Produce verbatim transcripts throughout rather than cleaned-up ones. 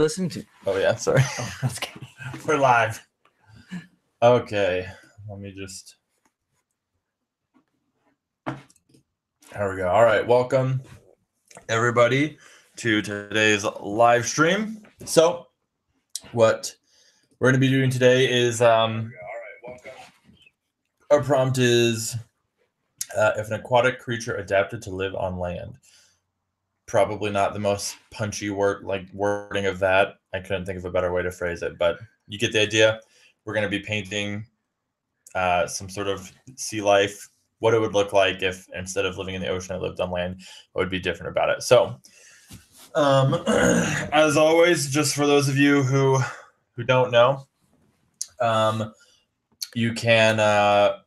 Listening to. Oh yeah, sorry. Oh, that's good. We're live. Okay, let me just. There we go. All right, welcome everybody to today's live stream. So, what we're going to be doing today is um. All right, welcome. Our prompt is, uh, if an aquatic creature adapted to live on land. Probably not the most punchy word, like wording of that. I couldn't think of a better way to phrase it, but you get the idea. We're going to be painting uh, some sort of sea life, what it would look like if instead of living in the ocean, I lived on land, what would be different about it. So um, as always, just for those of you who, who don't know, um, you can uh,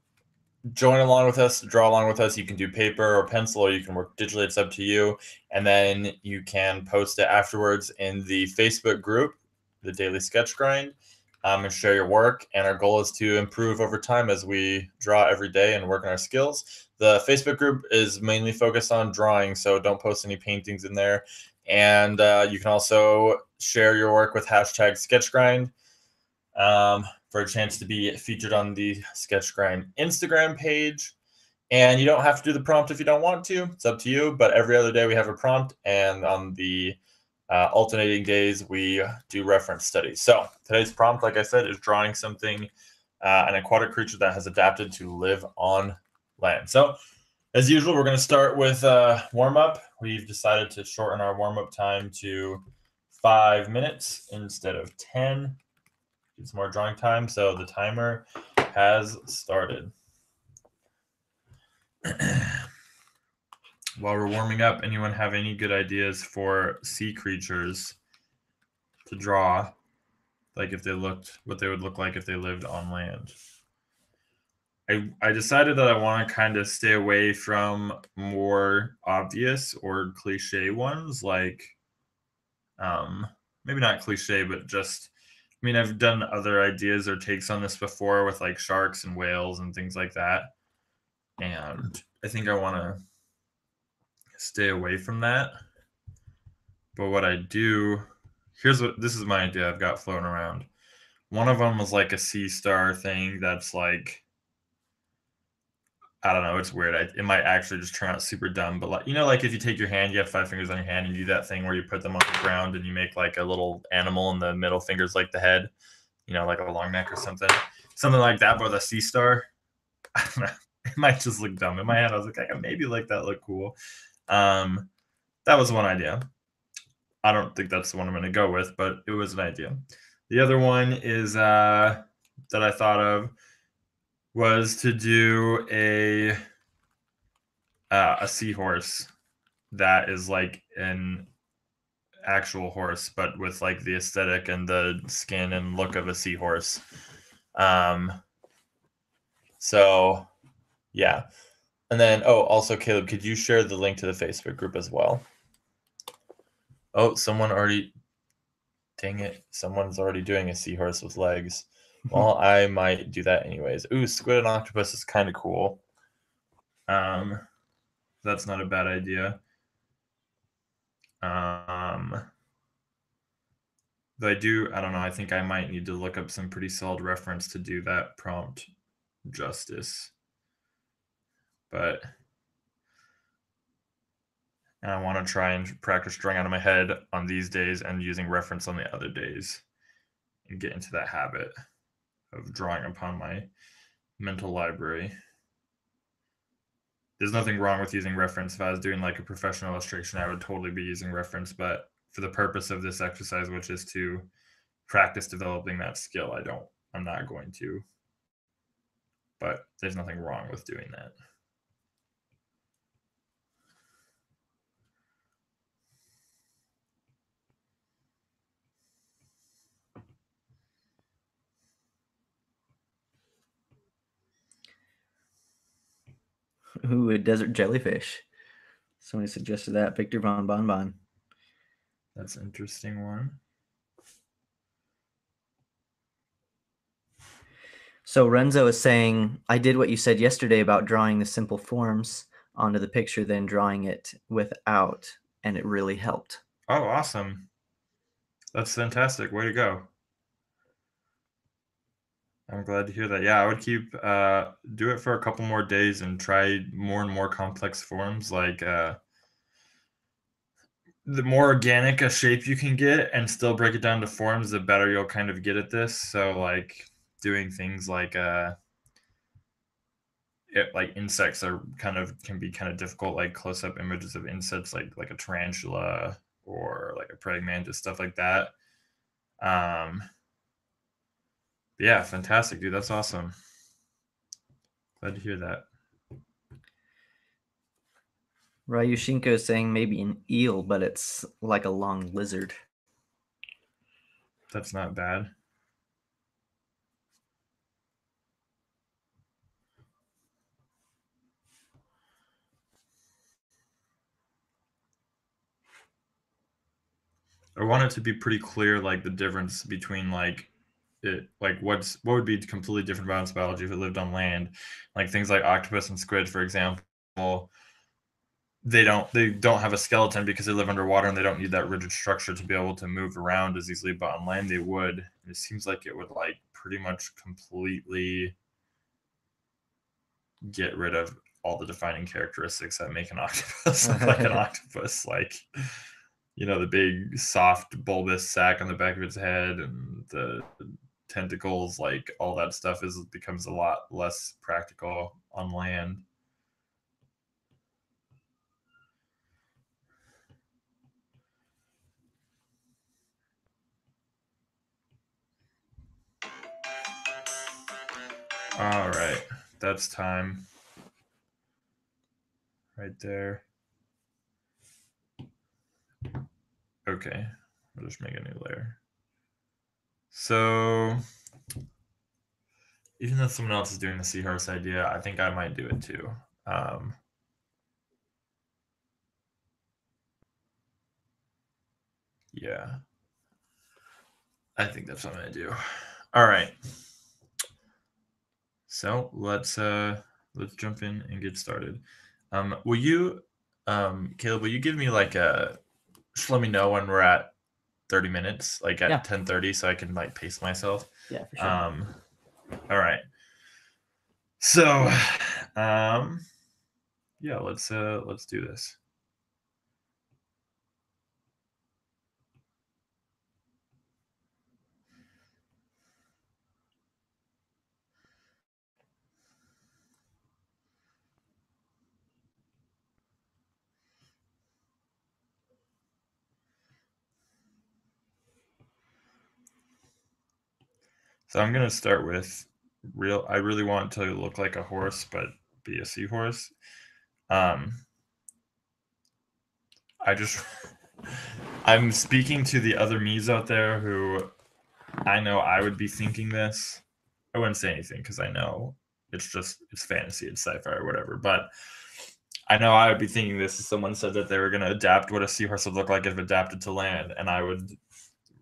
join along with us, draw along with us. You can do paper or pencil, or you can work digitally. It's up to you. And then you can post it afterwards in the Facebook group, The Daily Sketch Grind, um, and share your work. And our goal is to improve over time as we draw every day and work on our skills. The Facebook group is mainly focused on drawing, so don't post any paintings in there. And uh, you can also share your work with hashtag Sketch Grind. Um, for a chance to be featured on the Sketch Grind Instagram page. And you don't have to do the prompt if you don't want to. It's up to you. But every other day we have a prompt. And on the uh, alternating days, we do reference studies. So today's prompt, like I said, is drawing something, uh, an aquatic creature that has adapted to live on land. So as usual, we're going to start with a warm-up. We've decided to shorten our warm-up time to five minutes instead of ten. It's more drawing time, so the timer has started. While we're warming up, anyone have any good ideas for sea creatures to draw? Like if they looked, what they would look like if they lived on land. I, I decided that I want to kind of stay away from more obvious or cliche ones, like um, maybe not cliche, but just... I mean, I've done other ideas or takes on this before with like sharks and whales and things like that. And I think I want to stay away from that. But what I do, here's what, this is my idea I've got floating around. One of them was like a sea star thing that's like, I don't know, it's weird. I, it might actually just turn out super dumb. But like, you know, like if you take your hand, you have five fingers on your hand and you do that thing where you put them on the ground and you make like a little animal and the middle finger's like the head, you know, like a long neck or something. Something like that, but with a sea star. I don't know. It might just look dumb. In my head, I was like, I can maybe like that look cool. Um, that was one idea. I don't think that's the one I'm going to go with, but it was an idea. The other one is uh, that I thought of. Was to do a uh, a seahorse that is like an actual horse, but with like the aesthetic and the skin and look of a seahorse. Um, so, yeah. And then, oh, also, Caleb, could you share the link to the Facebook group as well? Oh, someone already, dang it, someone's already doing a seahorse with legs. Well, I might do that anyways. Ooh, squid and octopus is kind of cool. Um, that's not a bad idea. Um, though I do, I don't know, I think I might need to look up some pretty solid reference to do that prompt justice. But and I want to try and practice drawing out of my head on these days and using reference on the other days and get into that habit of drawing upon my mental library. There's nothing wrong with using reference. If I was doing like a professional illustration, I would totally be using reference, but for the purpose of this exercise, which is to practice developing that skill, I don't, I'm not going to, but there's nothing wrong with doing that. Ooh, a desert jellyfish. Somebody suggested that. Victor Von Bonbon. That's an interesting one. So Renzo is saying, I did what you said yesterday about drawing the simple forms onto the picture, then drawing it without, and it really helped. Oh, awesome. That's fantastic. Way to go. I'm glad to hear that. Yeah, I would keep, uh, do it for a couple more days and try more and more complex forms. Like uh, the more organic a shape you can get and still break it down to forms, the better you'll kind of get at this. So like doing things like, uh, it, like insects are kind of, can be kind of difficult, like close up images of insects, like, like a tarantula or like a praying mantis, stuff like that. Um, Yeah, fantastic, dude. That's awesome. Glad to hear that. Ryushinko is saying maybe an eel, but it's like a long lizard. That's not bad. I want it to be pretty clear, like the difference between like It, like what's what would be completely different about its biology if it lived on land. Like things like octopus and squid, for example, they don't they don't have a skeleton because they live underwater and they don't need that rigid structure to be able to move around as easily, but on land they would. It seems like it would like pretty much completely get rid of all the defining characteristics that make an octopus look like an octopus. Like, you know, the big soft bulbous sack on the back of its head and the tentacles, like all that stuff is becomes a lot less practical on land. All right, that's time right there. Okay, I'll just make a new layer. So even though someone else is doing the seahorse idea, I think I might do it too. Um, yeah, I think that's what I'm gonna do. All right. So let's uh, let's jump in and get started. Um, will you, um, Caleb? Will you give me like a? Just let me know when we're at thirty minutes, like at yeah. ten thirty, so I can like pace myself. Yeah, for sure. Um, all right. So, um, yeah, let's uh, let's do this. So I'm going to start with real, I really want to look like a horse, but be a seahorse. Um, I just, I'm speaking to the other me's out there who I know I would be thinking this. I wouldn't say anything because I know it's just, it's fantasy, it's sci-fi or whatever. But I know I would be thinking this if someone said that they were going to adapt what a seahorse would look like if adapted to land. And I would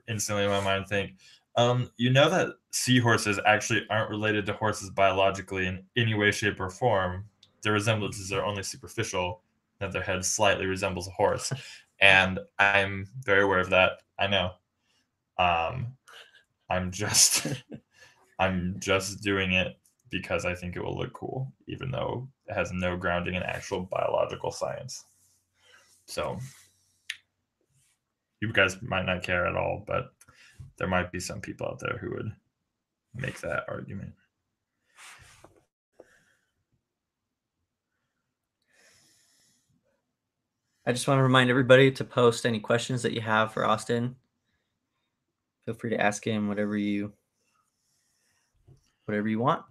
instantly in my mind think, Um, you know that seahorses actually aren't related to horses biologically in any way, shape, or form. Their resemblances are only superficial, that their head slightly resembles a horse. And I'm very aware of that. I know. Um, I'm just I'm just doing it because I think it will look cool, even though it has no grounding in actual biological science. So you guys might not care at all, but there might be some people out there who would make that argument. I just want to remind everybody to post any questions that you have for Austin. Feel free to ask him whatever you, whatever you want.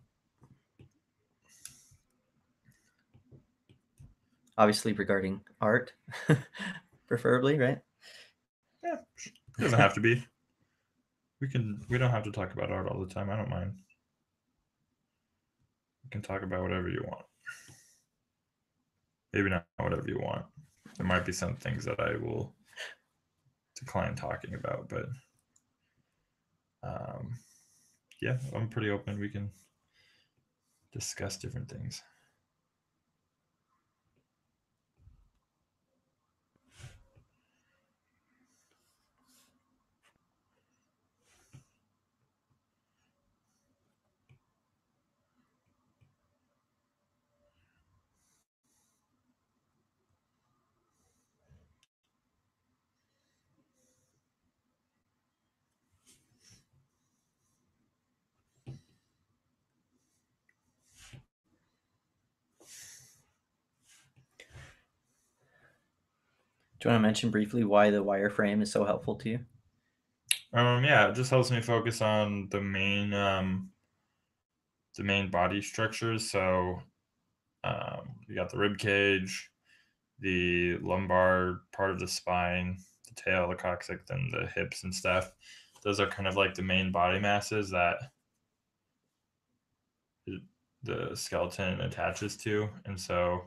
Obviously regarding art, preferably, right? Yeah, it doesn't have to be. We can, we don't have to talk about art all the time. I don't mind. You can talk about whatever you want. Maybe not whatever you want. There might be some things that I will decline talking about, but um, yeah, I'm pretty open. We can discuss different things. Do you want to mention briefly why the wireframe is so helpful to you? Um, yeah, it just helps me focus on the main um, the main body structures. So um, you got the rib cage, the lumbar part of the spine, the tail, the coccyx, and the hips and stuff. Those are kind of like the main body masses that the skeleton attaches to. And so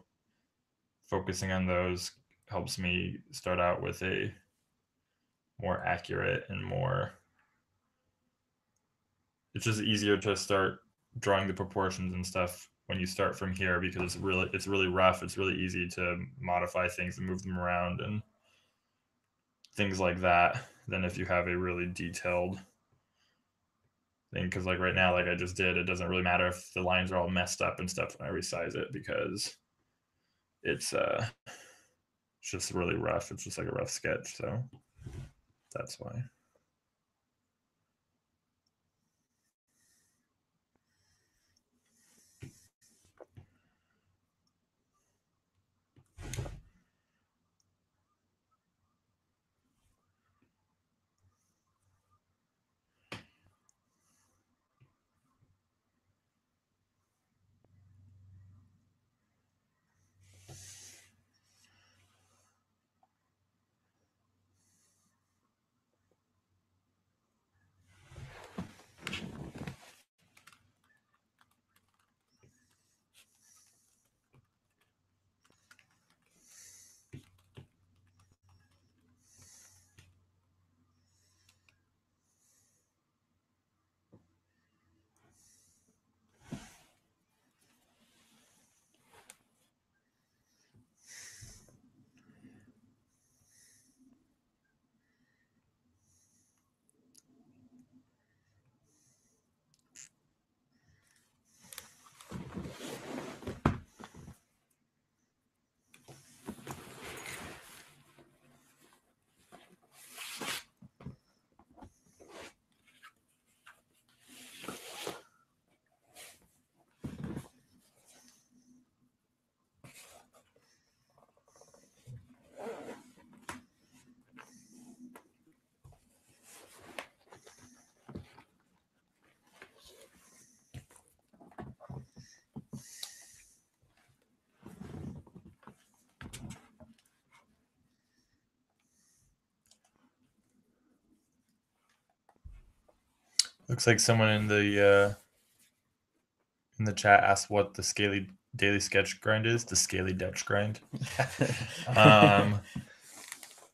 focusing on those helps me start out with a more accurate and more, it's just easier to start drawing the proportions and stuff when you start from here, because it's really, it's really rough. It's really easy to modify things and move them around and things like that than if you have a really detailed thing. Because like right now, like I just did, it doesn't really matter if the lines are all messed up and stuff when I resize it, because it's uh it's just really rough. It's just like a rough sketch. So that's why. Looks like someone in the uh, in the chat asked what the scaly daily sketch grind is. The scaly Dutch grind. um,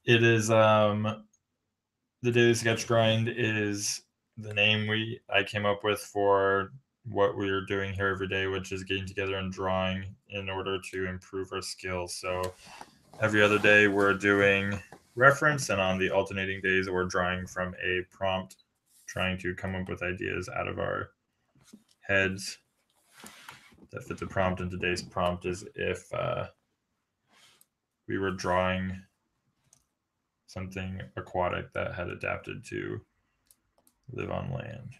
it is um, the daily sketch grind is the name we I came up with for what we are doing here every day, which is getting together and drawing in order to improve our skills. So every other day we're doing reference, and on the alternating days we're drawing from a prompt, trying to come up with ideas out of our heads that fit the prompt. And today's prompt is if uh, we were drawing something aquatic that had adapted to live on land.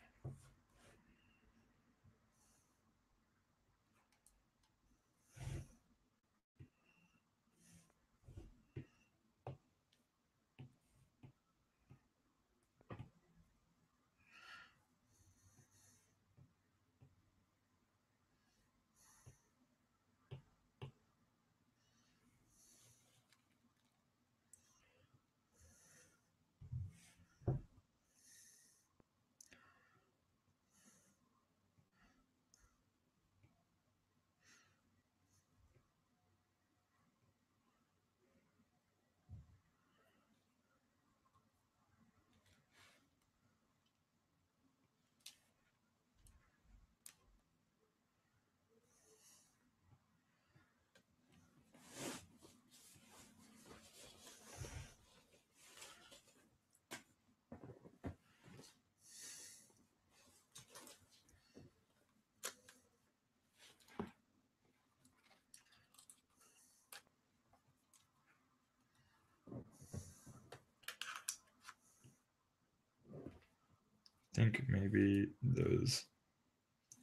I think maybe those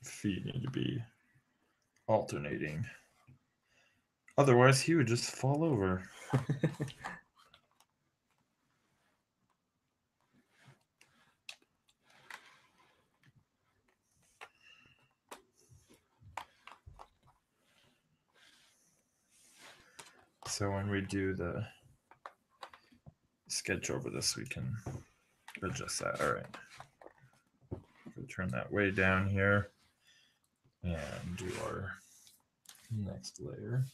feet need to be alternating. Otherwise, he would just fall over. So when we do the sketch over this, we can adjust that. All right. We'll turn that way down here and do our next layer.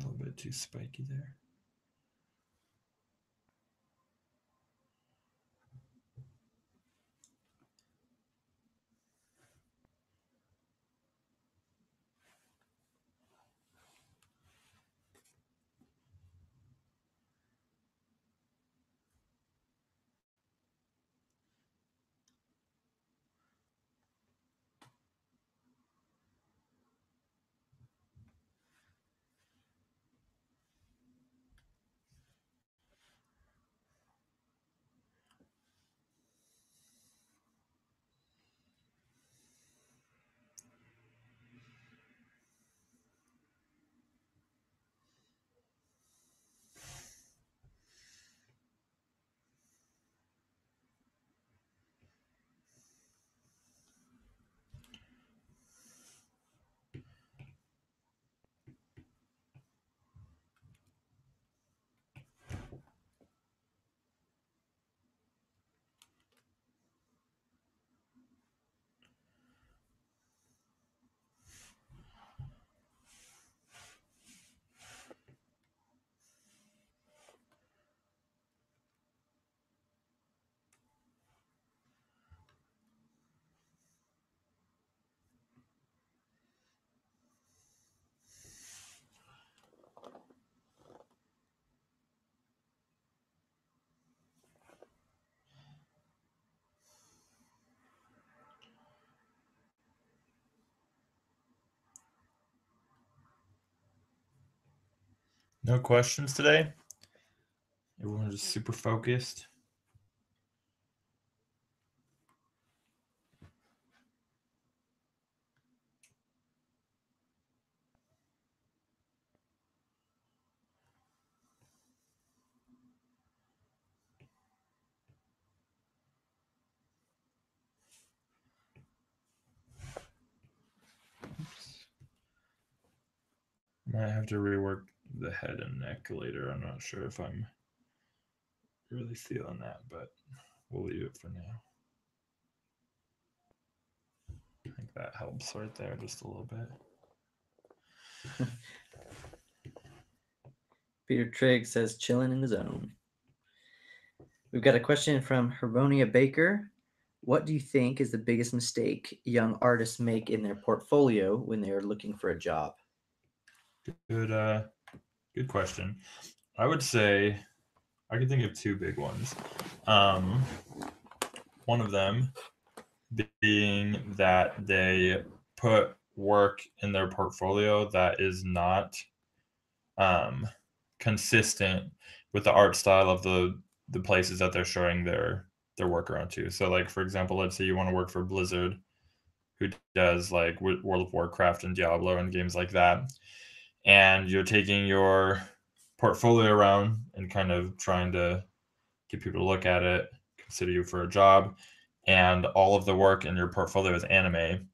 A little bit too spiky there. No questions today. Everyone is super focused. Oops. Might have to rework the head and neck later. I'm not sure if I'm really feeling that, but we'll leave it for now. I think that helps right there just a little bit. Peter Trigg says chilling in the zone. We've got a question from Heronia Baker. What do you think is the biggest mistake young artists make in their portfolio when they are looking for a job? Good uh Good question. I would say I can think of two big ones. Um, one of them being that they put work in their portfolio that is not um, consistent with the art style of the, the places that they're showing their, their work around to. So like, for example, let's say you want to work for Blizzard, who does like World of Warcraft and Diablo and games like that. And you're taking your portfolio around and kind of trying to get people to look at it, consider you for a job, and all of the work in your portfolio is anime,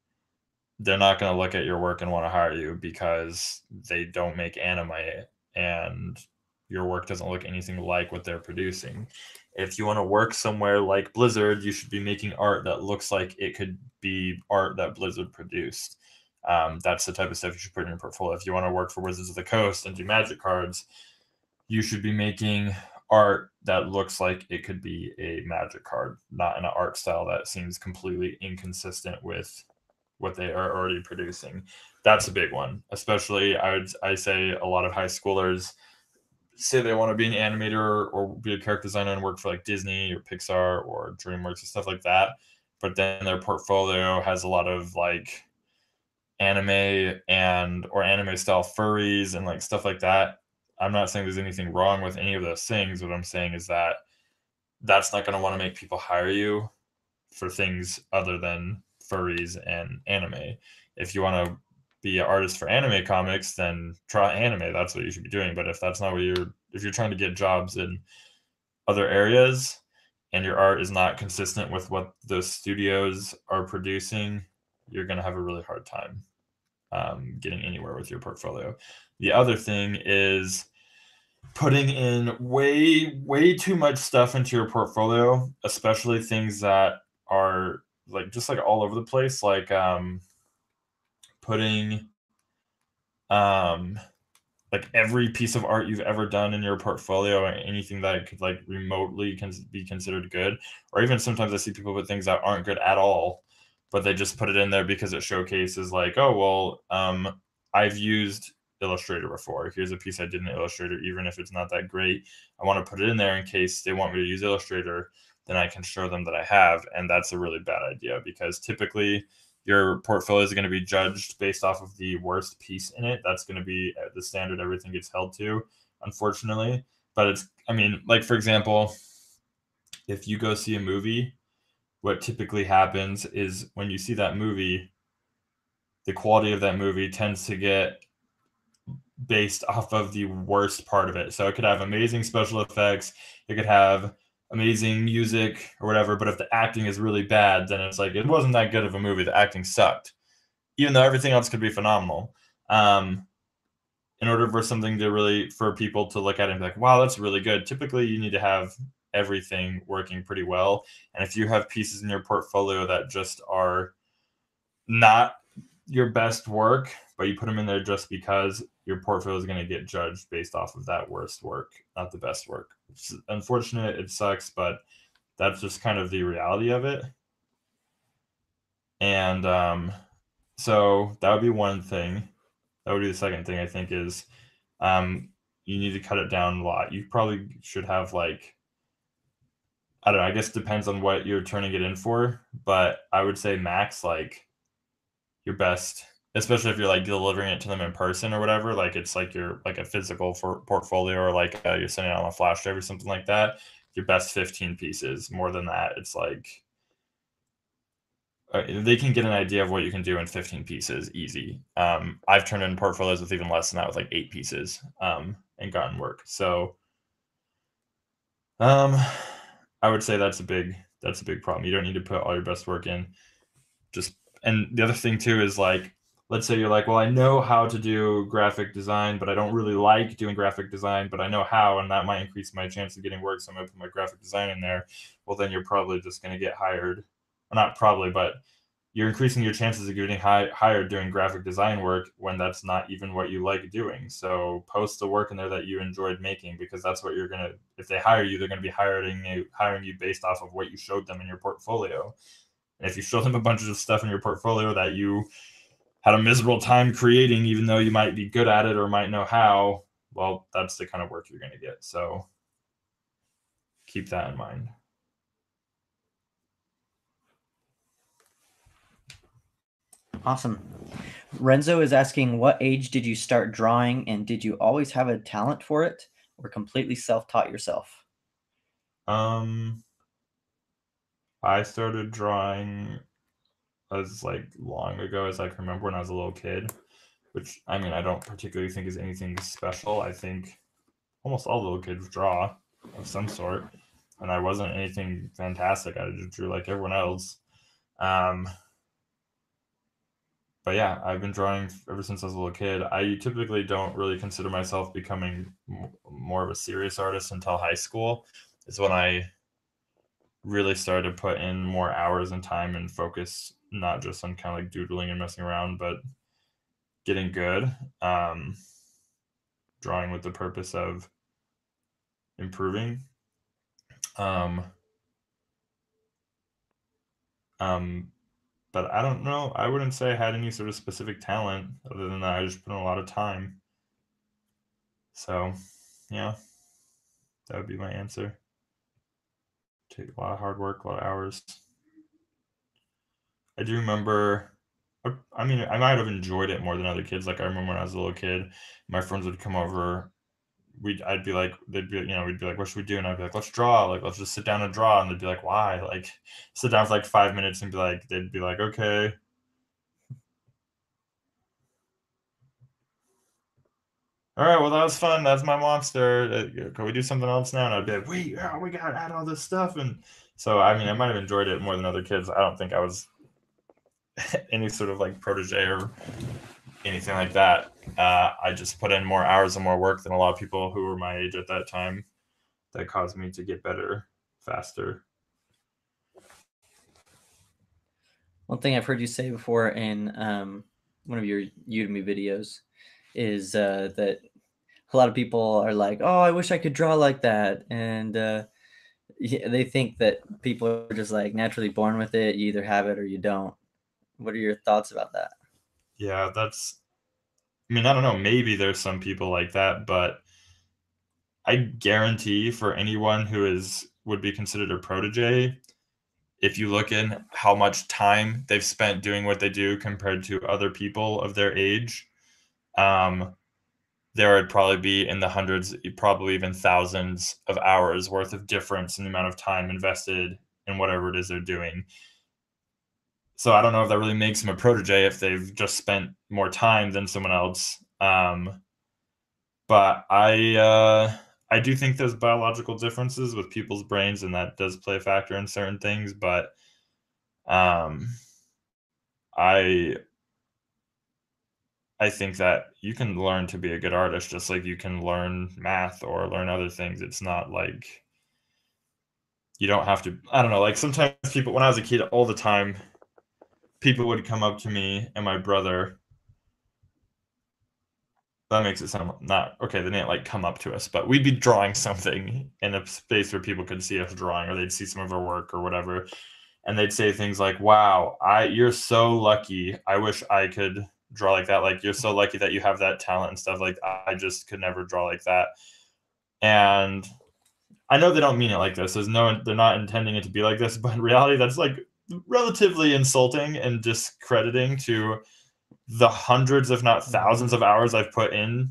they're not going to look at your work and want to hire you because they don't make anime and your work doesn't look anything like what they're producing. If you want to work somewhere like Blizzard, you should be making art that looks like it could be art that Blizzard produced. Um, that's the type of stuff you should put in your portfolio. If you want to work for Wizards of the Coast and do magic cards, you should be making art that looks like it could be a magic card, not in an art style that seems completely inconsistent with what they are already producing. That's a big one. Especially, I would I say a lot of high schoolers say they want to be an animator or be a character designer and work for like Disney or Pixar or Dreamworks and stuff like that. But then their portfolio has a lot of like anime and or anime style furries and like stuff like that. I'm not saying there's anything wrong with any of those things. What I'm saying is that that's not going to want to make people hire you for things other than furries and anime. If you want to be an artist for anime comics, then try anime. That's what you should be doing. But if that's not what you're, if you're trying to get jobs in other areas and your art is not consistent with what those studios are producing, you're going to have a really hard time um, getting anywhere with your portfolio. The other thing is putting in way, way too much stuff into your portfolio, especially things that are like just like all over the place, like um, putting um, like every piece of art you've ever done in your portfolio, or anything that could like remotely can be considered good. Or even sometimes I see people with things that aren't good at all, but they just put it in there because it showcases like, oh, well, um, I've used Illustrator before. Here's a piece I did in Illustrator, even if it's not that great. I want to put it in there in case they want me to use Illustrator, then I can show them that I have. And that's a really bad idea, because typically your portfolio is going to be judged based off of the worst piece in it. That's going to be the standard everything gets held to, unfortunately. But it's, I mean, like, for example, if you go see a movie, what typically happens is when you see that movie, the quality of that movie tends to get based off of the worst part of it. So it could have amazing special effects, it could have amazing music or whatever, but if the acting is really bad, then it's like, it wasn't that good of a movie, the acting sucked, even though everything else could be phenomenal. Um, in order for something to really, for people to look at it and be like, wow, that's really good, typically you need to have everything working pretty well. And if you have pieces in your portfolio that just are not your best work, but you put them in there just because, your portfolio is going to get judged based off of that worst work, not the best work. It's unfortunate. It sucks, but that's just kind of the reality of it. And um, so that would be one thing. That would be the second thing, I think, is um, you need to cut it down a lot. You probably should have like, I don't know, I guess it depends on what you're turning it in for, but I would say max like your best, especially if you're like delivering it to them in person or whatever, like it's like your like a physical for portfolio, or like uh, you're sending out on a flash drive or something like that, your best fifteen pieces. More than that, it's like uh, they can get an idea of what you can do in fifteen pieces easy. Um, I've turned in portfolios with even less than that, with like eight pieces um, and gotten work. So um, I would say that's a big, that's a big problem. You don't need to put all your best work in. Just, and the other thing too is like, let's say you're like, well, I know how to do graphic design, but I don't really like doing graphic design, but I know how, and that might increase my chance of getting work, so I'm going to put my graphic design in there. Well, then you're probably just going to get hired. Well, not probably, but you're increasing your chances of getting hi hired doing graphic design work when that's not even what you like doing. So post the work in there that you enjoyed making, because that's what you're going to, if they hire you, they're going to be hiring you, hiring you based off of what you showed them in your portfolio. And if you show them a bunch of stuff in your portfolio that you had a miserable time creating, even though you might be good at it or might know how, well, that's the kind of work you're going to get. So keep that in mind. Awesome. Renzo is asking, what age did you start drawing, and did you always have a talent for it, or completely self-taught yourself? Um, I started drawing as like long ago as I can remember, when I was a little kid, which I mean, I don't particularly think is anything special. I think almost all little kids draw of some sort, and I wasn't anything fantastic. I just drew like everyone else. Um, but yeah, I've been drawing ever since I was a little kid. I typically don't really consider myself becoming m more of a serious artist until high school. It's when I really started to put in more hours and time and focus, not just on kind of like doodling and messing around, but getting good, um, drawing with the purpose of improving. Um, um, but I don't know, I wouldn't say I had any sort of specific talent other than that. I just put in a lot of time. So yeah, that would be my answer. Take a lot of hard work, a lot of hours. I do remember, I mean, I might have enjoyed it more than other kids. Like I remember when I was a little kid, my friends would come over we'd I'd be like, they'd be, you know, we'd be like, what should we do? And I'd be like, let's draw. Like, let's just sit down and draw. And they'd be like, why? Like, sit down for like five minutes and be like, they'd be like, okay. All right, well, that was fun. That's my monster. Can we do something else now? And I'd be like, wait, oh, we gotta add all this stuff. And so, I mean, I might have enjoyed it more than other kids. I don't think I was any sort of like protege or anything like that. Uh, I just put in more hours and more work than a lot of people who were my age at that time. That caused me to get better faster. One thing I've heard you say before in um, one of your Udemy videos is uh, that a lot of people are like, oh, I wish I could draw like that. And uh, they think that people are just like naturally born with it. You either have it or you don't. What are your thoughts about that? Yeah, that's, I mean, I don't know, maybe there's some people like that, but I guarantee for anyone who is, would be considered a protege, if you look in how much time they've spent doing what they do compared to other people of their age, um there would probably be in the hundreds, probably even thousands of hours worth of difference in the amount of time invested in whatever it is they're doing. So I don't know if that really makes them a protege if they've just spent more time than someone else. Um but I uh I do think there's biological differences with people's brains, and that does play a factor in certain things, but um I I think that you can learn to be a good artist, just like you can learn math or learn other things. It's not like you don't have to, I don't know, like sometimes people, when I was a kid all the time, people would come up to me and my brother, that makes it sound not, okay, they didn't like come up to us, but we'd be drawing something in a space where people could see us drawing, or they'd see some of our work or whatever. And they'd say things like, wow, I you're so lucky. I wish I could draw like that. Like, you're so lucky that you have that talent and stuff. Like, I just could never draw like that. And I know they don't mean it like this. There's no, they're not intending it to be like this, but in reality, that's like relatively insulting and discrediting to the hundreds, if not thousands of hours I've put in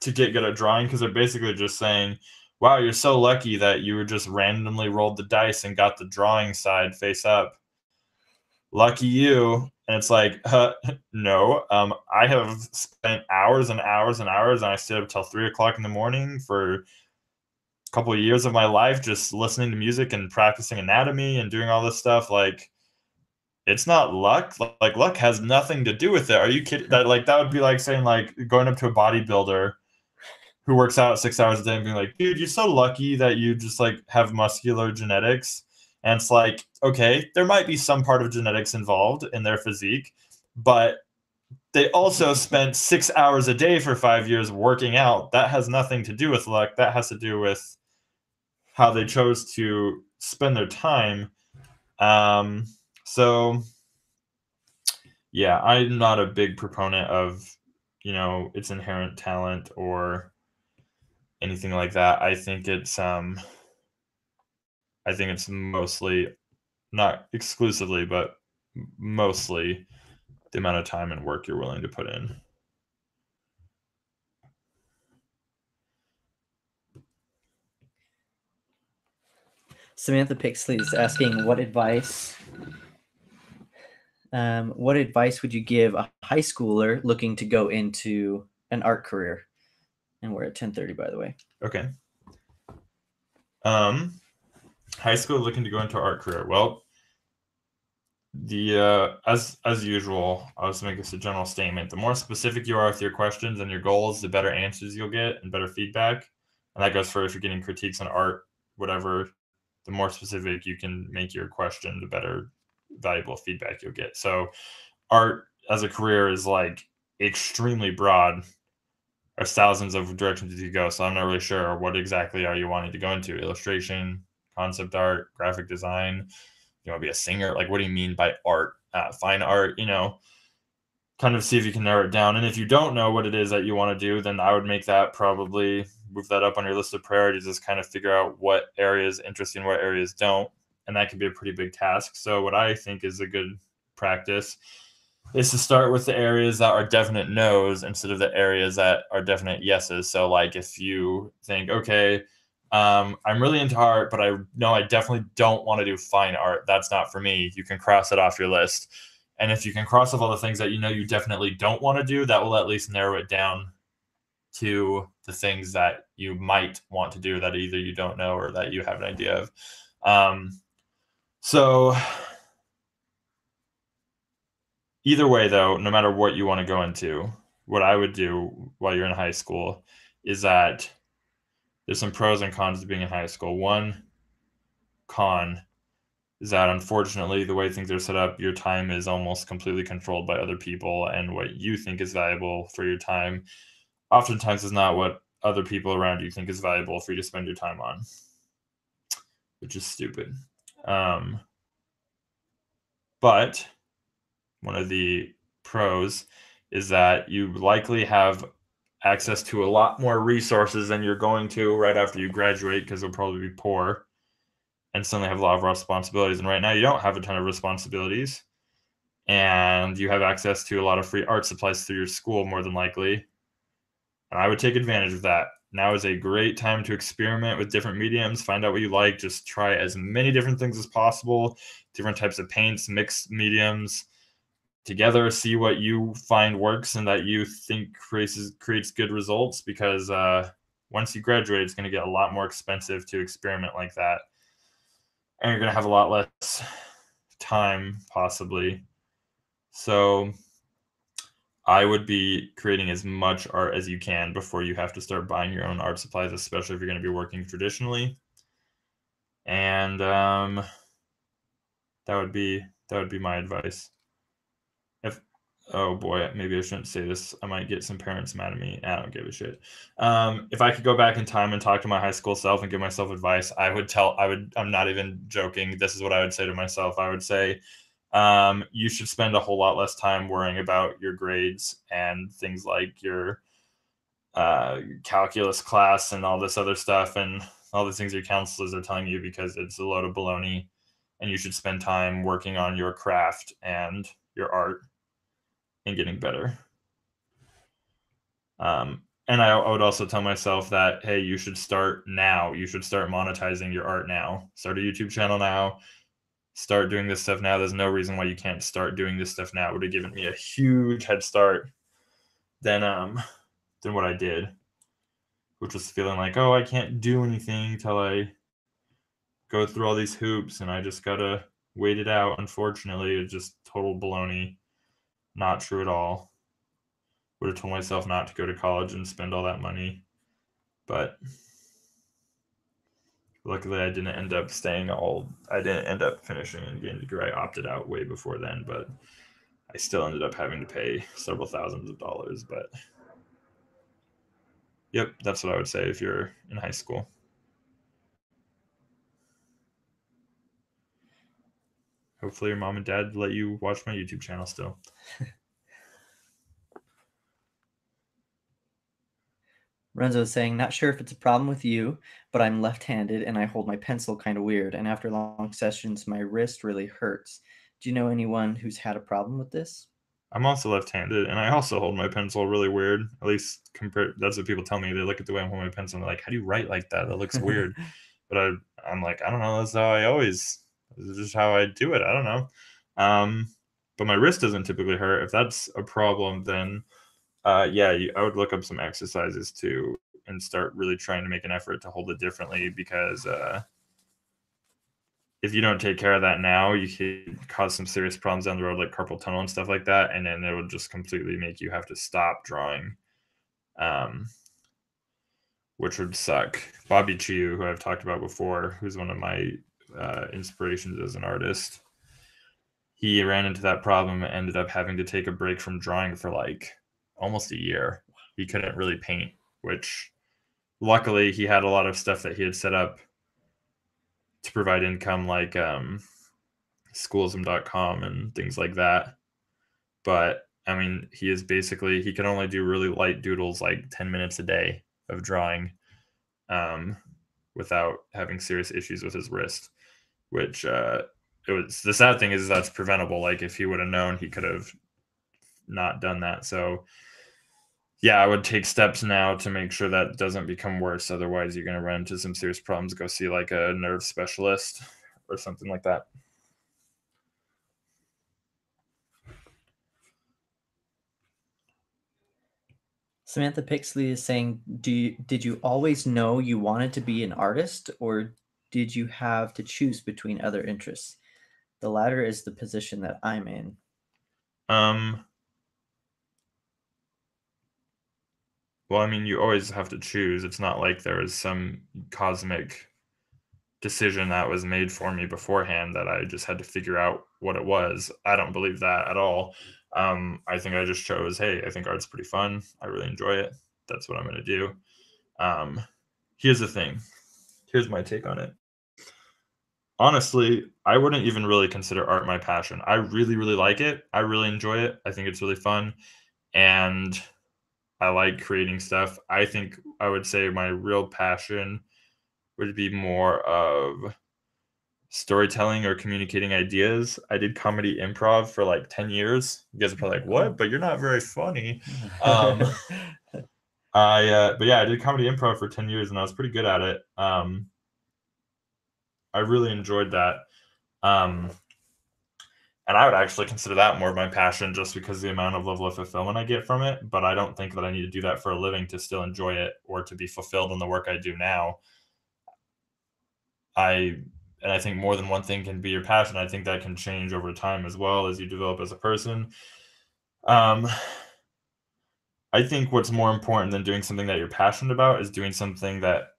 to get good at drawing. Cause they're basically just saying, wow, you're so lucky that you were just randomly rolled the dice and got the drawing side face up. Lucky you. And it's like, uh, no, um, I have spent hours and hours and hours, and I stayed up till three o'clock in the morning for a couple of years of my life, just listening to music and practicing anatomy and doing all this stuff. Like, it's not luck. Like, luck has nothing to do with it. Are you kidding? That like that would be like saying like going up to a bodybuilder who works out six hours a day and being like, dude, you're so lucky that you just like have muscular genetics. And it's like, okay, there might be some part of genetics involved in their physique, but they also spent six hours a day for five years working out. That has nothing to do with luck. That has to do with how they chose to spend their time. Um, so, yeah, I'm not a big proponent of, you know, it's inherent talent or anything like that. I think it's... Um, I think it's mostly, not exclusively, but mostly the amount of time and work you're willing to put in. Samantha Pixley is asking, what advice, um, what advice would you give a high schooler looking to go into an art career? And we're at ten thirty, by the way. Okay. Um... High school looking to go into art career. Well, the uh, as as usual, I'll just make this a general statement. The more specific you are with your questions and your goals, the better answers you'll get and better feedback. And that goes for if you're getting critiques on art, whatever. The more specific you can make your question, the better valuable feedback you'll get. So art as a career is like extremely broad. There's thousands of directions you could go. So I'm not really sure what exactly are you wanting to go into. Illustration, concept art, graphic design, you want to be a singer? Like, what do you mean by art? Uh, fine art, you know, kind of see if you can narrow it down. And if you don't know what it is that you want to do, then I would make that probably move that up on your list of priorities, just kind of figure out what areas interest you and what areas don't. And that can be a pretty big task. So what I think is a good practice is to start with the areas that are definite no's instead of the areas that are definite yeses. So like if you think, okay, um, I'm really into art, but I know I definitely don't want to do fine art. That's not for me. You can cross it off your list. And if you can cross off all the things that you know you definitely don't want to do, that will at least narrow it down to the things that you might want to do that either you don't know or that you have an idea of. Um, so either way, though, no matter what you want to go into, what I would do while you're in high school is that there's some pros and cons to being in high school. One con is that, unfortunately, the way things are set up, your time is almost completely controlled by other people, and what you think is valuable for your time oftentimes is not what other people around you think is valuable for you to spend your time on, which is stupid. Um, but one of the pros is that you likely have access to a lot more resources than you're going to right after you graduate, because you'll probably be poor and suddenly have a lot of responsibilities. And right now you don't have a ton of responsibilities, and you have access to a lot of free art supplies through your school, more than likely. And I would take advantage of that. Now is a great time to experiment with different mediums, find out what you like, just try as many different things as possible, different types of paints, mixed mediums together, see what you find works and that you think creates, creates good results, because uh, once you graduate, it's going to get a lot more expensive to experiment like that. And you're going to have a lot less time, possibly. So I would be creating as much art as you can before you have to start buying your own art supplies, especially if you're going to be working traditionally. And um, that would be that would be my advice. If oh boy, maybe I shouldn't say this. I might get some parents mad at me. I don't give a shit. Um, if I could go back in time and talk to my high school self and give myself advice, I would tell. I would. I'm not even joking. This is what I would say to myself. I would say, um you should spend a whole lot less time worrying about your grades and things like your uh calculus class and all this other stuff and all the things your counselors are telling you, because it's a load of baloney, and you should spend time working on your craft and your art and getting better. um and I, I would also tell myself that, hey, you should start now. You should start monetizing your art now. Start a YouTube channel now. Start doing this stuff now. There's no reason why you can't start doing this stuff now. It would have given me a huge head start than um than what I did, which was feeling like, oh, I can't do anything till I go through all these hoops, and I just gotta wait it out. Unfortunately, it's just total baloney. Not true at all. Would have told myself not to go to college and spend all that money, but luckily, I didn't end up staying all, I didn't end up finishing and getting a degree. I opted out way before then, but I still ended up having to pay several thousands of dollars. But yep, that's what I would say if you're in high school. Hopefully your mom and dad let you watch my YouTube channel still. Renzo is saying, not sure if it's a problem with you, but I'm left-handed and I hold my pencil kind of weird. And after long sessions, my wrist really hurts. Do you know anyone who's had a problem with this? I'm also left-handed, and I also hold my pencil really weird. At least compared, that's what people tell me. They look at the way I hold my pencil and they're like, how do you write like that? That looks weird. But I, I'm like, I don't know. That's how I always, this is just how I do it. I don't know. Um, but my wrist doesn't typically hurt. If that's a problem, then Uh, yeah, you, I would look up some exercises too and start really trying to make an effort to hold it differently, because uh, if you don't take care of that now, you could cause some serious problems down the road, like carpal tunnel and stuff like that. And then it would just completely make you have to stop drawing, um, which would suck. Bobby Chiu, who I've talked about before, who's one of my uh, inspirations as an artist, he ran into that problem and ended up having to take a break from drawing for like almost a year. He couldn't really paint, which luckily he had a lot of stuff that he had set up to provide income, like um, schoolism dot com and things like that. But I mean, he is basically, he can only do really light doodles, like ten minutes a day of drawing, um, without having serious issues with his wrist, which uh, it was, the sad thing is that's preventable. Like if he would have known, he could have not done that. So yeah, I would take steps now to make sure that doesn't become worse. Otherwise, you're going to run into some serious problems. Go see like a nerve specialist or something like that. Samantha Pixley is saying, "Do you, did you always know you wanted to be an artist, or did you have to choose between other interests? The latter is the position that I'm in." Um. Well, I mean, you always have to choose. It's not like there was some cosmic decision that was made for me beforehand that I just had to figure out what it was. I don't believe that at all. Um, I think I just chose, hey, I think art's pretty fun. I really enjoy it. That's what I'm going to do. Um, here's the thing. Here's my take on it. Honestly, I wouldn't even really consider art my passion. I really, really like it. I really enjoy it. I think it's really fun. And I like creating stuff. I think I would say my real passion would be more of storytelling or communicating ideas. I did comedy improv for like ten years. You guys are probably like, what? But you're not very funny. Um, I, uh, but yeah, I did comedy improv for ten years and I was pretty good at it. Um, I really enjoyed that. Um, And I would actually consider that more of my passion just because of the amount of level of fulfillment I get from it. But I don't think that I need to do that for a living to still enjoy it or to be fulfilled in the work I do now. I and I think more than one thing can be your passion. I think that can change over time as well as you develop as a person. Um, I think what's more important than doing something that you're passionate about is doing something that,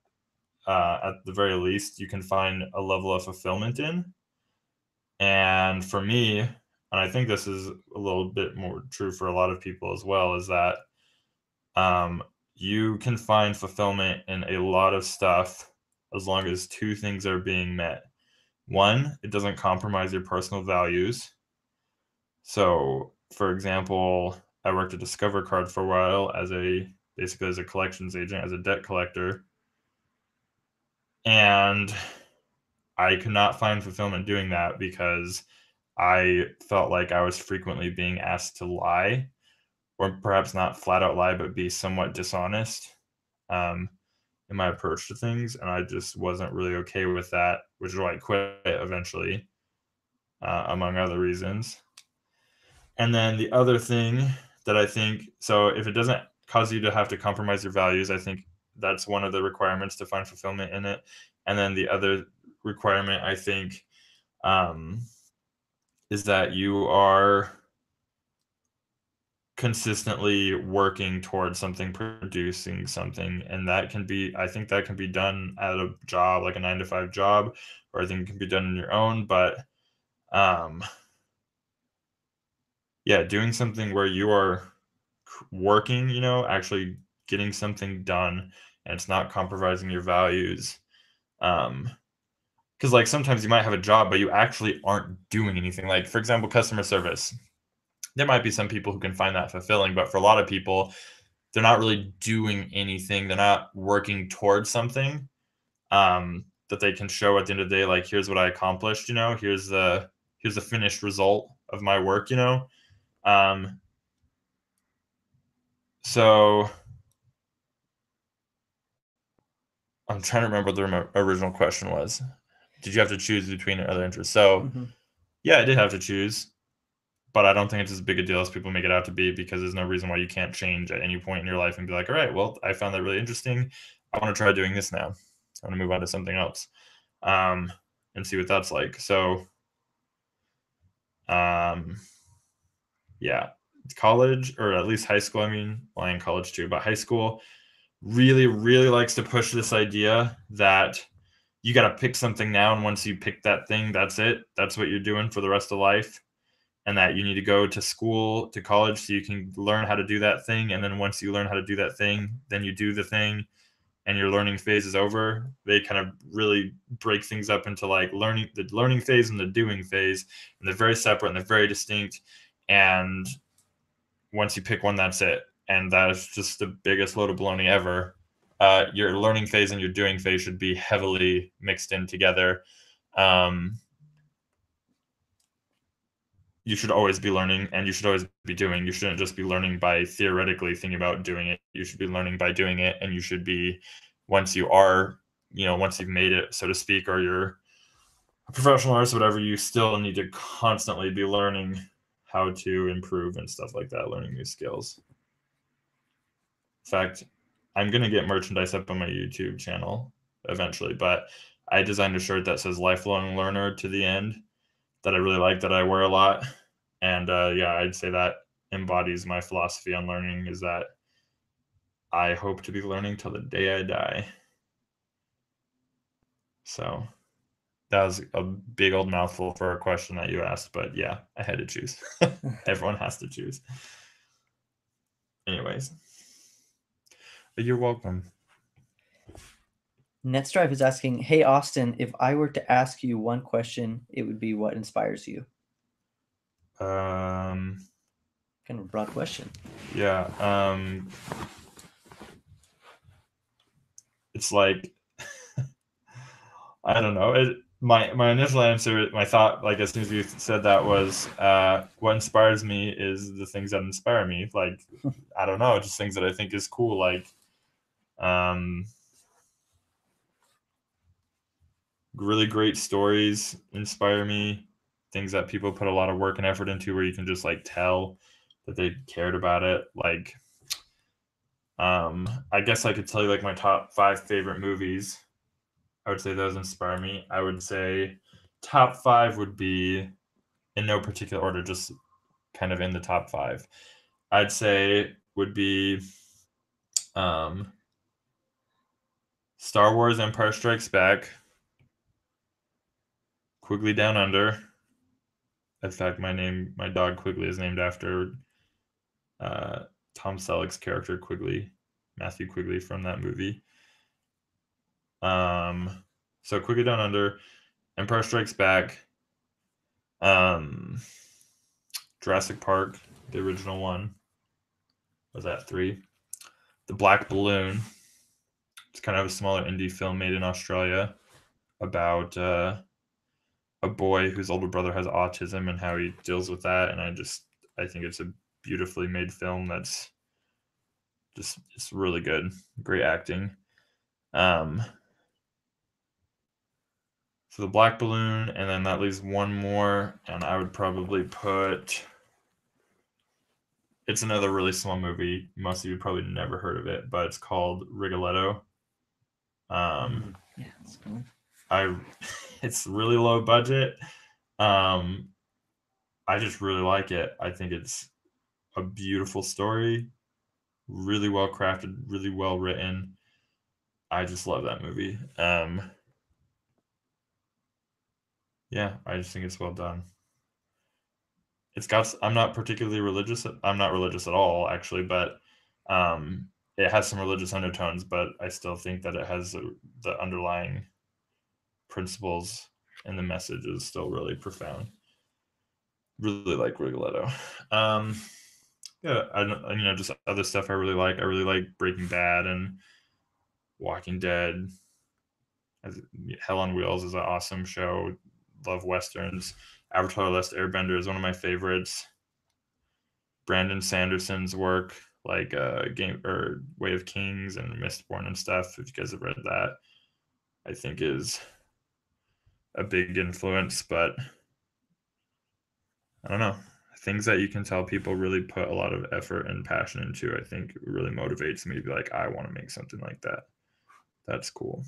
uh, at the very least, you can find a level of fulfillment in. And for me, and I think this is a little bit more true for a lot of people as well, is that um, you can find fulfillment in a lot of stuff as long as two things are being met. One, it doesn't compromise your personal values. So, for example, I worked at Discover Card for a while as a basically as a collections agent, as a debt collector. And I could not find fulfillment doing that because I felt like I was frequently being asked to lie, or perhaps not flat out lie, but be somewhat dishonest um, in my approach to things. And I just wasn't really okay with that, which is why I quit eventually, uh, among other reasons. And then the other thing that I think, so if it doesn't cause you to have to compromise your values, I think that's one of the requirements to find fulfillment in it. And then the other requirement, I think, um, is that you are consistently working towards something, producing something. And that can be, I think that can be done at a job, like a nine to five job, or I think it can be done on your own. But um, yeah, doing something where you are working, you know, actually getting something done and it's not compromising your values. Um, Because like sometimes you might have a job, but you actually aren't doing anything. Like, for example, customer service. There might be some people who can find that fulfilling, but for a lot of people, they're not really doing anything. They're not working towards something um, that they can show at the end of the day. Like, here's what I accomplished. You know, here's the here's the finished result of my work. You know, um, so. I'm trying to remember what the original question was. Did you have to choose between other interests? So, mm-hmm. yeah, I did have to choose, but I don't think it's as big a deal as people make it out to be, because there's no reason why you can't change at any point in your life and be like, all right, well, I found that really interesting. I want to try doing this now. I want to move on to something else um, and see what that's like. So, um, yeah, college, or at least high school. I mean, well, in college too, but high school really, really likes to push this idea that you got to pick something now, and once you pick that thing, that's it. That's what you're doing for the rest of life, and that you need to go to school, to college, so you can learn how to do that thing. And then once you learn how to do that thing, then you do the thing, and your learning phase is over. They kind of really break things up into like learning, the learning phase and the doing phase, and they're very separate and they're very distinct. And once you pick one, that's it. And that is just the biggest load of baloney ever. Uh, your learning phase and your doing phase should be heavily mixed in together. Um, you should always be learning and you should always be doing. You shouldn't just be learning by theoretically thinking about doing it. You should be learning by doing it. And you should be, once you are, you know, once you've made it, so to speak, or you're a professional artist, whatever, you still need to constantly be learning how to improve and stuff like that, learning new skills. In fact, I'm going to get merchandise up on my YouTube channel eventually, but I designed a shirt that says lifelong learner to the end that I really like, that I wear a lot. And uh, yeah, I'd say that embodies my philosophy on learning, is that I hope to be learning till the day I die. So that was a big old mouthful for a question that you asked, but yeah, I had to choose. Everyone has to choose. Anyways, but you're welcome. NetStrive is asking, hey, Austin, if I were to ask you one question, it would be, what inspires you? Um, kind of a broad question. Yeah. Um, it's like, I don't know. It, my, my initial answer, my thought, like as soon as you said that, was uh, what inspires me is the things that inspire me. Like, I don't know, just things that I think is cool. Like, um, really great stories inspire me, things that people put a lot of work and effort into, where you can just like tell that they cared about it. Like, um, I guess I could tell you like my top five favorite movies. I would say those inspire me. I would say top five would be in no particular order, just kind of in the top five. I'd say would be um, Star Wars Empire Strikes Back, Quigley Down Under. In fact, my name, my dog Quigley is named after uh, Tom Selleck's character Quigley, Matthew Quigley from that movie. Um, so Quigley Down Under, Empire Strikes Back, um, Jurassic Park, the original one. Was that three? The Black Balloon. It's kind of a smaller indie film made in Australia about uh, a boy whose older brother has autism and how he deals with that. And I just, I think it's a beautifully made film that's just, it's really good. Great acting. Um, so the Black Balloon, and then that leaves one more, and I would probably put, it's another really small movie. Most of you probably never heard of it, but it's called Rigoletto. Um, yeah, that's cool. I, it's really low budget. Um, I just really like it. I think it's a beautiful story, really well crafted, really well written. I just love that movie. Um, yeah, I just think it's well done. It's got, I'm not particularly religious. I'm not religious at all, actually, but um, it has some religious undertones, but I still think that it has a, the underlying principles, and the message is still really profound. Really like Rigoletto. Um, yeah, I, you know, just other stuff I really like. I really like Breaking Bad and Walking Dead. Hell on Wheels is an awesome show. Love westerns. Avatar: The Last Airbender is one of my favorites. Brandon Sanderson's work, like uh, Game or Way of Kings and Mistborn and stuff, if you guys have read that, I think is a big influence. But I don't know, things that you can tell people really put a lot of effort and passion into, I think really motivates me to be like, I want to make something like that. That's cool.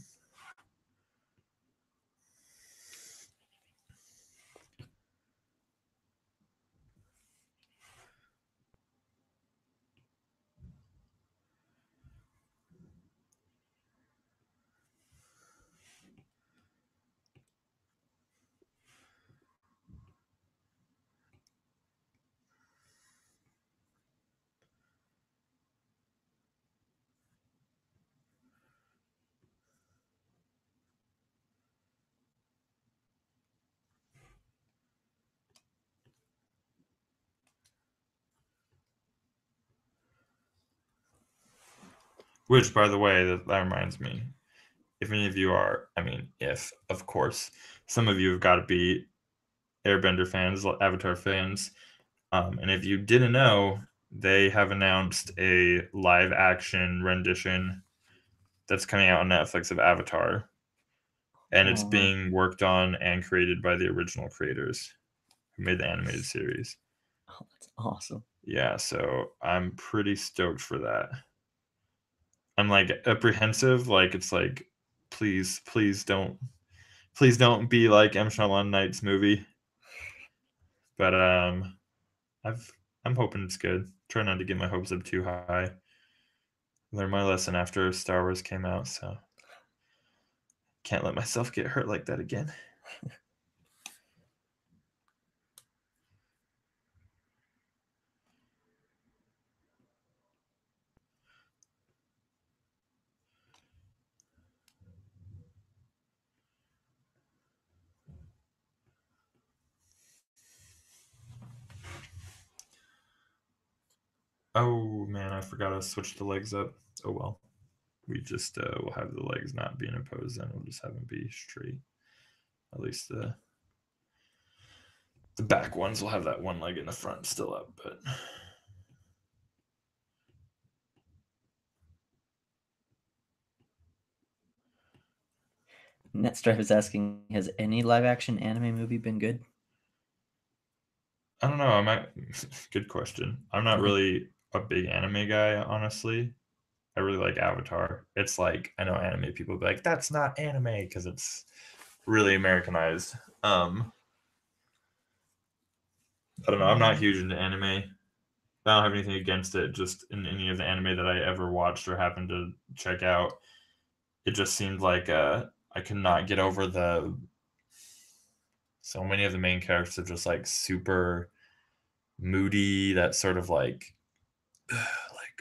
Which, by the way, that, that reminds me, if any of you are, I mean, if, of course, some of you have got to be Airbender fans, Avatar fans. Um, and if you didn't know, they have announced a live action rendition that's coming out on Netflix of Avatar. And it's being worked on and created by the original creators who made the animated series. Oh, that's awesome. Yeah, so I'm pretty stoked for that. I'm like apprehensive, like it's like, please, please don't, please don't be like M. Shyamalan Knight's movie. But um, I've I'm hoping it's good. Try not to get my hopes up too high. Learned my lesson after Star Wars came out, so can't let myself get hurt like that again. Oh man, I forgot I switched the legs up. Oh well. We just uh, will have the legs not be in a pose, then we'll just have them be straight. At least the the back ones will have that one leg in the front still up, but Netstripe is asking, has any live action anime movie been good? I don't know. I might good question. I'm not really a big anime guy, honestly. I really like Avatar. It's like, I know anime people be like, that's not anime because it's really Americanized. Um, I don't know. I'm not huge into anime. I don't have anything against it. Just in any of the anime that I ever watched or happened to check out, it just seemed like uh, I could not get over the... So many of the main characters are just like super moody, that sort of like...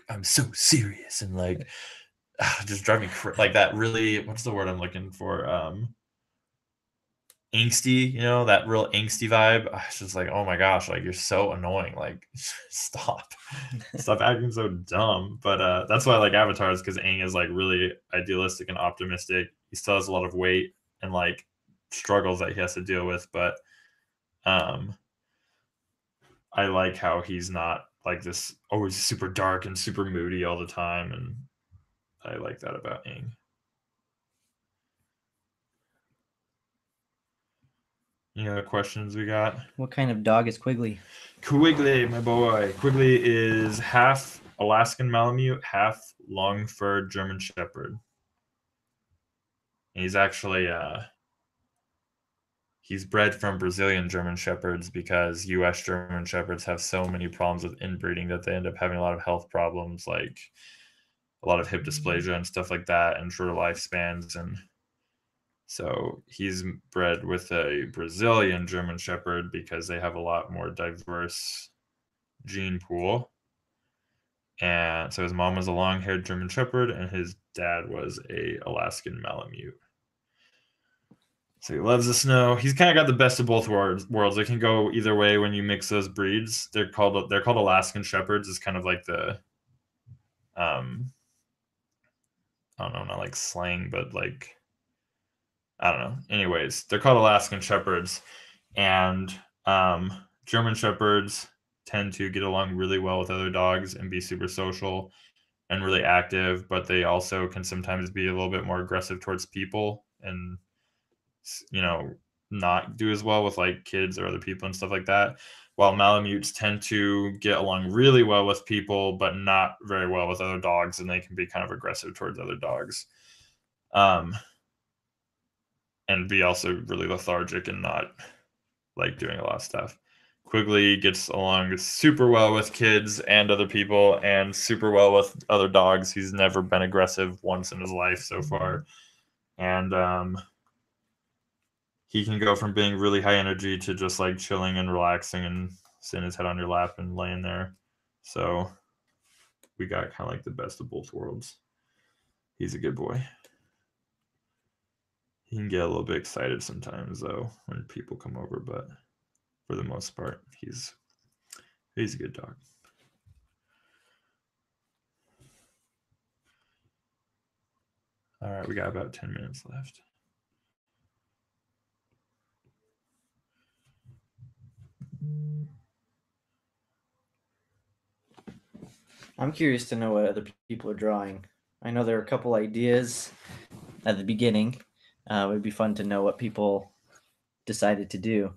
I'm so serious and like ugh, just drive me cra- like that really what's the word I'm looking for um angsty, you know, that real angsty vibe. It's just like, oh my gosh, like you're so annoying, like stop stop acting so dumb. But uh that's why I like Avatar, is because Aang is like really idealistic and optimistic. He still has a lot of weight and like struggles that he has to deal with, but um I like how he's not like this always super dark and super moody all the time, and I like that about Aang. Any other questions we got? What kind of dog is Quigley? Quigley, my boy. Quigley is half Alaskan Malamute, half long-furred German Shepherd. And he's actually uh he's bred from Brazilian German Shepherds because U S German Shepherds have so many problems with inbreeding that they end up having a lot of health problems, like a lot of hip dysplasia and stuff like that, and shorter lifespans. And so he's bred with a Brazilian German Shepherd because they have a lot more diverse gene pool. And so his mom was a long-haired German Shepherd and his dad was a Alaskan Malamute. So he loves the snow. He's kind of got the best of both worlds. It can go either way when you mix those breeds. They're called they're called Alaskan Shepherds. It's kind of like the, um, I don't know, not like slang, but like, I don't know. Anyways, they're called Alaskan Shepherds, and um, German Shepherds tend to get along really well with other dogs and be super social and really active, but they also can sometimes be a little bit more aggressive towards people and, you know, not do as well with like kids or other people and stuff like that, while Malamutes tend to get along really well with people but not very well with other dogs, and they can be kind of aggressive towards other dogs um and be also really lethargic and not like doing a lot of stuff. Quigley gets along super well with kids and other people and super well with other dogs. He's never been aggressive once in his life so far, and um he can go from being really high energy to just like chilling and relaxing and sitting his head on your lap and laying there. So we got kind of like the best of both worlds. He's a good boy. He can get a little bit excited sometimes though when people come over, but for the most part, he's he's a good dog. All right, we got about ten minutes left. I'm curious to know what other people are drawing. I know there are a couple ideas at the beginning. Uh, it would be fun to know what people decided to do.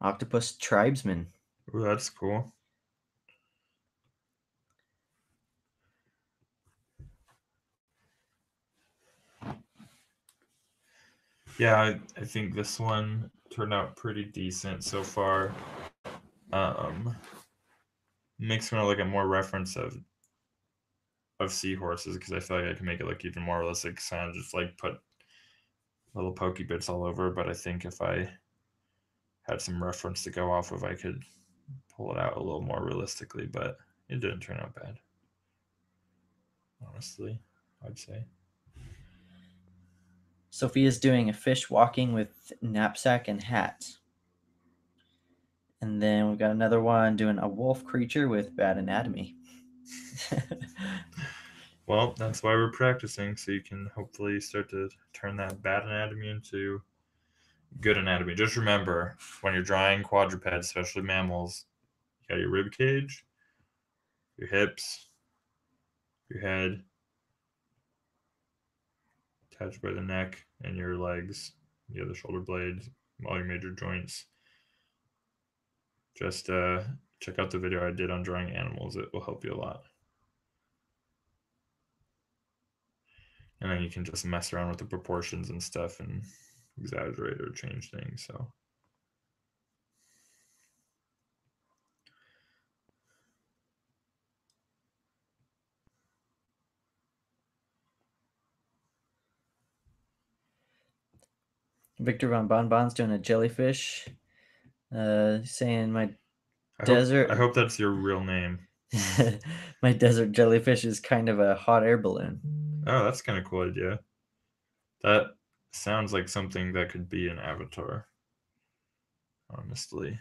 Octopus tribesman. Ooh, that's cool. Yeah, I, I think this one turned out pretty decent so far. Um, makes me want to look at more reference of of seahorses, because I feel like I can make it look even more realistic. So I just like put little pokey bits all over, but I think if I had some reference to go off of, I could pull it out a little more realistically, but it didn't turn out bad. Honestly, I'd say. Sophia's doing a fish walking with knapsack and hat. And then we've got another one doing a wolf creature with bad anatomy. Well, that's why we're practicing, so you can hopefully start to turn that bad anatomy into good anatomy. Just remember, when you're drawing quadrupeds, especially mammals, you got your rib cage, your hips, your head, attached by the neck, and your legs, the other shoulder blades, all your major joints. Just uh, check out the video I did on drawing animals. It will help you a lot. And then you can just mess around with the proportions and stuff and exaggerate or change things. So Victor Von Bonbon's doing a jellyfish, uh, saying my I desert. Hope, I hope that's your real name. My desert jellyfish is kind of a hot air balloon. Oh, that's kind of cool idea. That sounds like something that could be an avatar, honestly.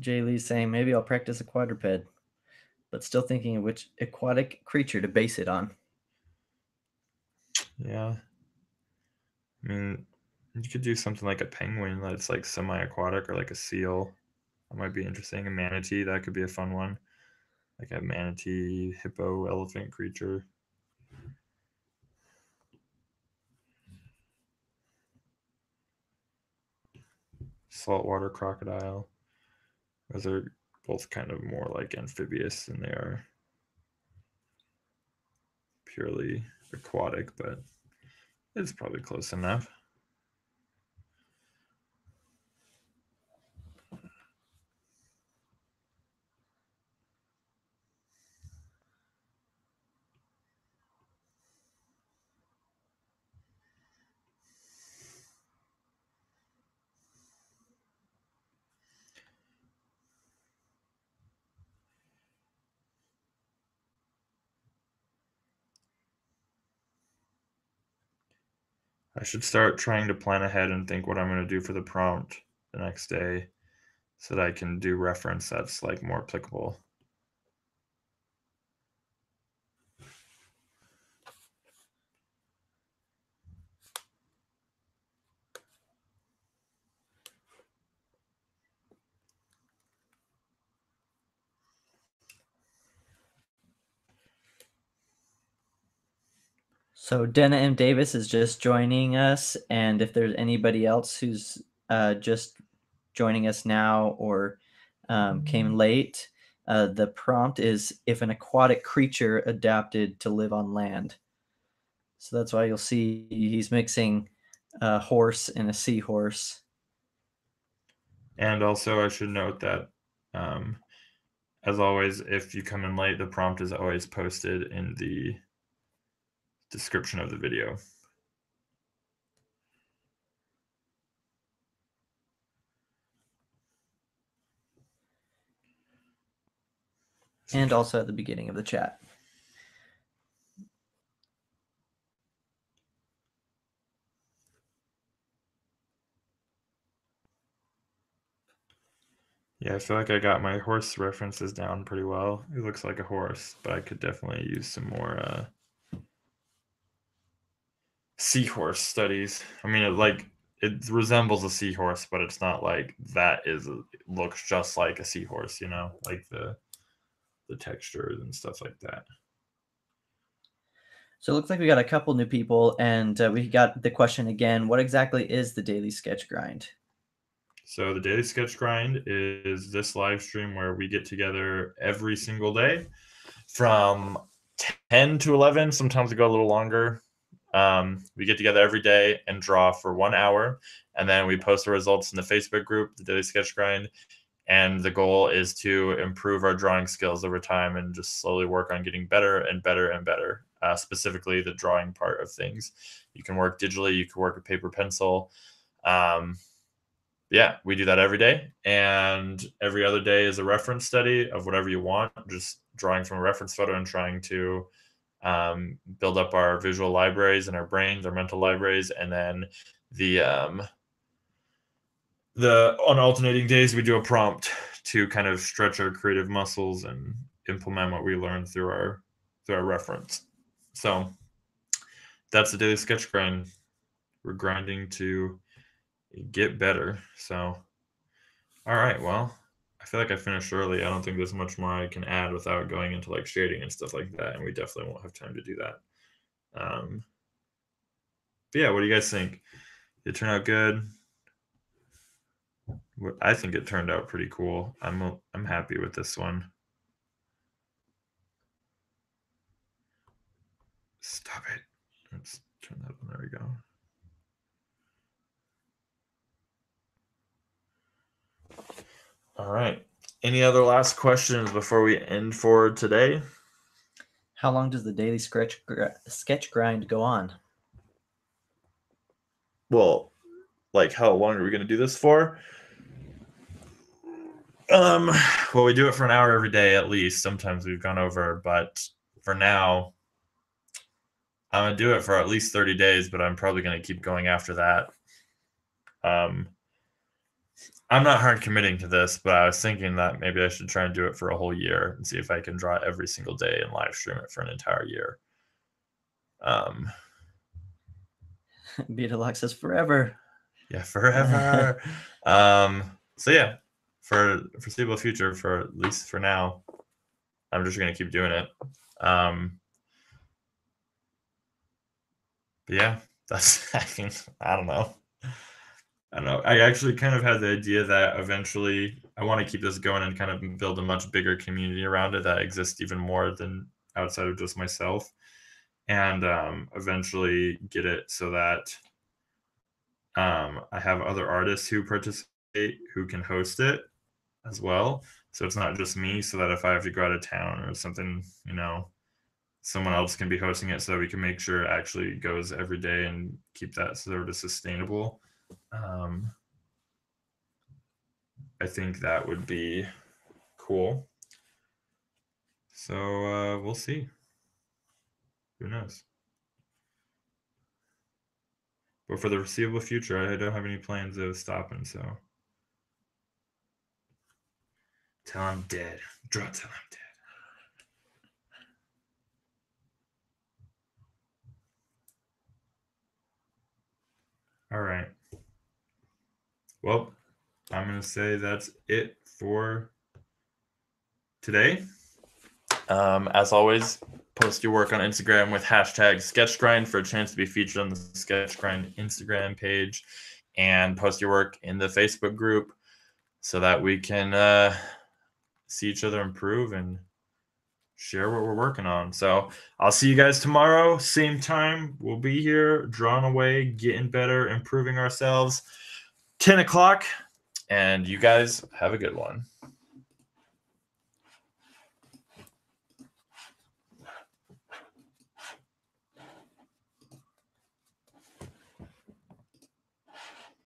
Jay Lee's saying, maybe I'll practice a quadruped, but still thinking of which aquatic creature to base it on. Yeah. I mean, you could do something like a penguin that's like semi-aquatic, or like a seal. That might be interesting. A manatee, that could be a fun one. Like a manatee, hippo, elephant creature. Saltwater crocodile. Those are both kind of more like amphibious than they are purely aquatic, but it's probably close enough. I should start trying to plan ahead and think what I'm going to do for the prompt the next day so that I can do reference that's like more applicable. So Denna M. Davis is just joining us, and if there's anybody else who's uh, just joining us now or um, came late, uh, the prompt is if an aquatic creature adapted to live on land. So that's why you'll see he's mixing a horse and a seahorse. And also I should note that, um, as always, if you come in late, the prompt is always posted in the description of the video. And also at the beginning of the chat. Yeah, I feel like I got my horse references down pretty well. It looks like a horse, but I could definitely use some more uh, seahorse studies. I mean, it like it resembles a seahorse, but it's not like that is a, it looks just like a seahorse, you know, like the the textures and stuff like that. So it looks like we got a couple new people, and uh, we got the question again, what exactly is the Daily Sketch Grind? So the Daily Sketch Grind is this live stream where we get together every single day from ten to eleven. Sometimes we go a little longer. Um, we get together every day and draw for one hour, and then we post the results in the Facebook group, the Daily Sketch Grind. And the goal is to improve our drawing skills over time and just slowly work on getting better and better and better, uh, specifically the drawing part of things. You can work digitally, you can work with paper, pencil. Um, yeah, we do that every day. And every other day is a reference study of whatever you want, just drawing from a reference photo and trying to um, build up our visual libraries and our brains, our mental libraries, and then the... Um, The on alternating days, we do a prompt to kind of stretch our creative muscles and implement what we learned through our through our reference. So that's the Daily Sketch Grind. We're grinding to get better. So, all right, well, I feel like I finished early. I don't think there's much more I can add without going into like shading and stuff like that. And we definitely won't have time to do that. Um, but yeah, what do you guys think? Did it turn out good? I think it turned out pretty cool. I'm I'm happy with this one. Stop it. Let's turn that on. There we go. All right. Any other last questions before we end for today? How long does the Daily Sketch sketch Grind go on? Well, like how long are we going to do this for? Um, well, we do it for an hour every day, at least. Sometimes we've gone over, but for now, I'm going to do it for at least thirty days, but I'm probably going to keep going after that. Um, I'm not hard committing to this, but I was thinking that maybe I should try and do it for a whole year and see if I can draw every single day and live stream it for an entire year. Um, Beatalock says forever. Yeah, forever. um, so yeah. For foreseeable future, for at least for now, I'm just going to keep doing it. Um, but yeah, that's, I mean, I don't know. I don't know. I actually kind of had the idea that eventually I want to keep this going and kind of build a much bigger community around it that exists even more than outside of just myself, and um, eventually get it so that um, I have other artists who participate who can host it as well, so it's not just me, so that if I have to go out of town or something, you know, someone else can be hosting it so that we can make sure it actually goes every day and keep that sort of sustainable. um I think that would be cool, so uh we'll see, who knows, but for the foreseeable future I don't have any plans of stopping, so till I'm dead. Draw till I'm dead. All right. Well, I'm going to say that's it for today. Um, as always, post your work on Instagram with hashtag SketchGrind for a chance to be featured on the SketchGrind Instagram page, and post your work in the Facebook group so that we can... Uh, see each other improve and share what we're working on. So I'll see you guys tomorrow. Same time. We'll be here, drawing away, getting better, improving ourselves. ten o'clock. And you guys have a good one.